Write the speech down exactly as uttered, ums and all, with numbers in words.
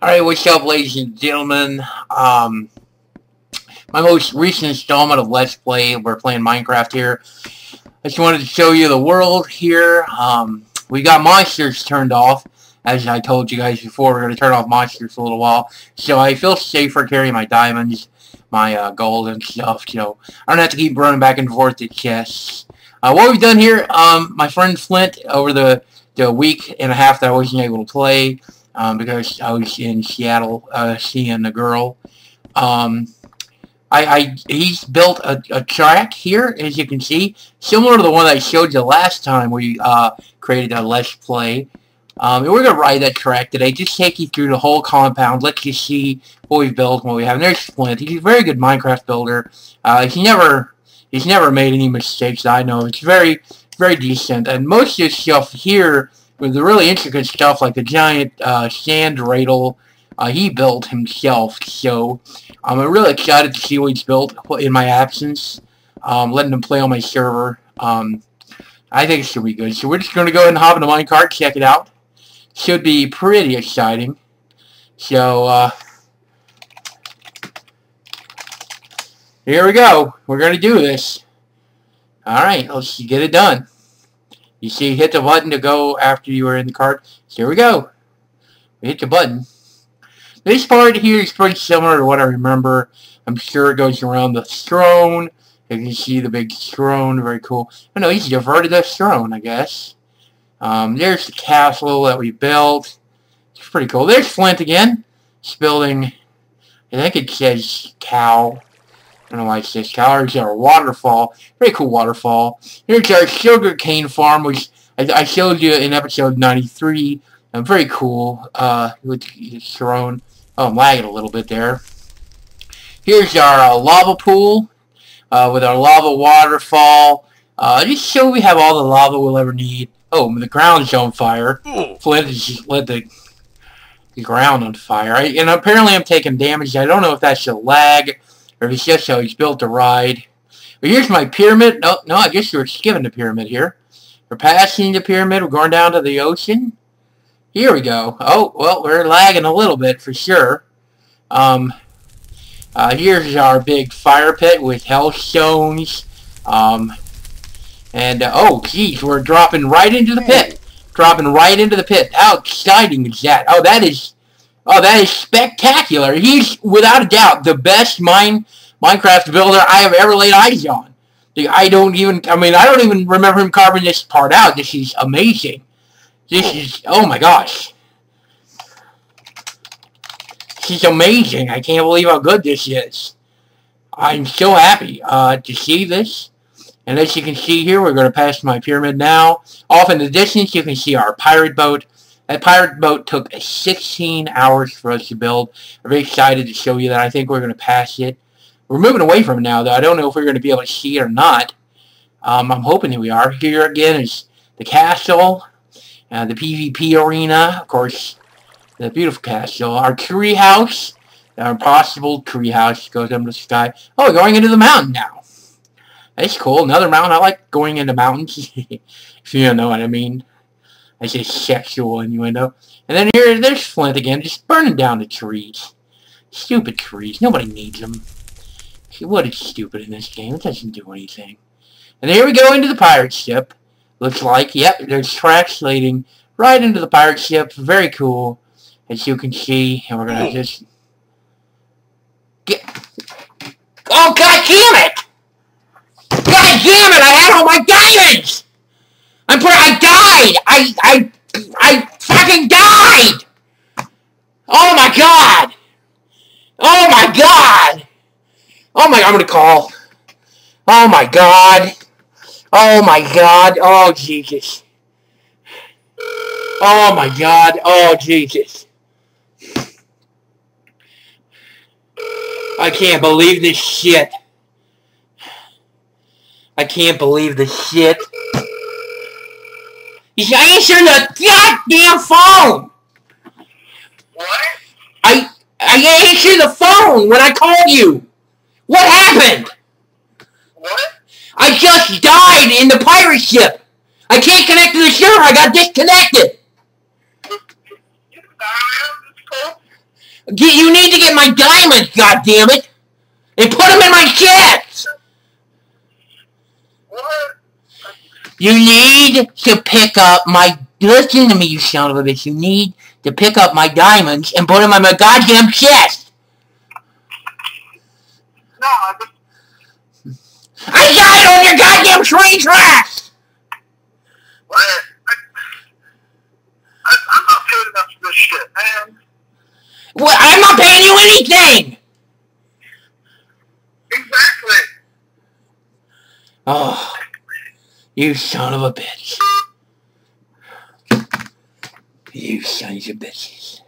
Alright, what's up, ladies and gentlemen? Um, my most recent installment of Let's Play, we're playing Minecraft here. I just wanted to show you the world here. Um, we got monsters turned off. As I told you guys before, we're going to turn off monsters for a little while. So I feel safer carrying my diamonds, my uh, gold and stuff. So I don't have to keep running back and forth to chests. Uh, what we've done here, um, my friend Flint, over the, the week and a half that I wasn't able to play, Um, because I was in Seattle uh, seeing the girl. Um, I, I he's built a, a track here, as you can see, similar to the one I showed you last time we uh, created a Let's Play. Um, and we're going to ride that track today, just take you through the whole compound, let you see what we've built and what we have. And there's Flint. He's a very good Minecraft builder. Uh, he never, he's never made any mistakes that I know. It's very, very decent. And most of this stuff here, with the really intricate stuff like the giant uh, sand dreidel, uh, he built himself. So um, I'm really excited to see what he's built in my absence, um, letting him play on my server. Um, I think it should be good. So we're just going to go ahead and hop into minecart, check it out. Should be pretty exciting. So uh, here we go. We're going to do this. All right, let's get it done. You see, hit the button to go after you are in the cart. Here we go. We hit the button. This part here is pretty similar to what I remember. I'm sure it goes around the throne. You can see the big throne. Very cool. Oh, no, he's diverted the throne, I guess. Um, there's the castle that we built. It's pretty cool. There's Flint again. It's building, I think it says cow. I don't know why it says cow. Here's our waterfall. Very cool waterfall. Here's our sugar cane farm, which I, I showed you in episode ninety-three. Um, very cool. Uh, with the throne. Oh, I'm lagging a little bit there. Here's our uh, lava pool uh, with our lava waterfall. Uh, just so we have all the lava we'll ever need. Oh, the ground's on fire. Flint has just lit the, the ground on fire. I, and apparently I'm taking damage. I don't know if that's a lag, or if it's just how he's built the ride. But here's my pyramid. No, no, I guess we're skipping the pyramid here. We're passing the pyramid. We're going down to the ocean. Here we go. Oh, well, we're lagging a little bit for sure. Um, uh, here's our big fire pit with hellstones. Um, and, uh, oh, geez, we're dropping right into the pit. Dropping right into the pit. How exciting is that? Oh, that is... Oh, that is spectacular. He's, without a doubt, the best mine, Minecraft builder I have ever laid eyes on. I don't even, I mean, I don't even remember him carving this part out. This is amazing. This is, oh my gosh. This is amazing. I can't believe how good this is. I'm so happy uh, to see this. And as you can see here, we're going to pass my pyramid now. Off in the distance, you can see our pirate boat. That pirate boat took sixteen hours for us to build. I'm very excited to show you that. I think we're going to pass it. We're moving away from it now, though. I don't know if we're going to be able to see it or not. Um, I'm hoping that we are. Here again is the castle, uh, the PvP arena, of course, the beautiful castle. Our tree house, our possible tree house goes up to the sky. Oh, we're going into the mountain now. That's cool. Another mountain. I like going into mountains, if you know what I mean. I say sexual innuendo. And then here, there's Flint again, just burning down the trees. Stupid trees. Nobody needs them. See, what is stupid in this game? It doesn't do anything. And here we go into the pirate ship. Looks like, yep, there's tracks leading right into the pirate ship. Very cool, as you can see. And we're going to just... Get... Oh, God damn it! God damn it! I had all my diamonds! I'm pretty, I died! I, I, I fucking died! Oh my god! Oh my god! Oh my, I'm gonna call. Oh my god. Oh my god. Oh Jesus. Oh my god. Oh Jesus. I can't believe this shit. I can't believe this shit. He's answering the goddamn phone! What? I, I answered the phone when I called you! What happened? What? I just died in the pirate ship! I can't connect to the server, I got disconnected! You died on this phone? Get, you need to get my diamonds, goddammit! And put them in my chest! What? You need to pick up my... Listen to me, you son of a bitch. You need to pick up my diamonds and put them in my goddamn chest! No, I just... I died on your goddamn train tracks! What? I, I, I'm not good enough for this shit, man. Well, I'm not paying you anything! Exactly! Oh, you son of a bitch. You sons of bitches.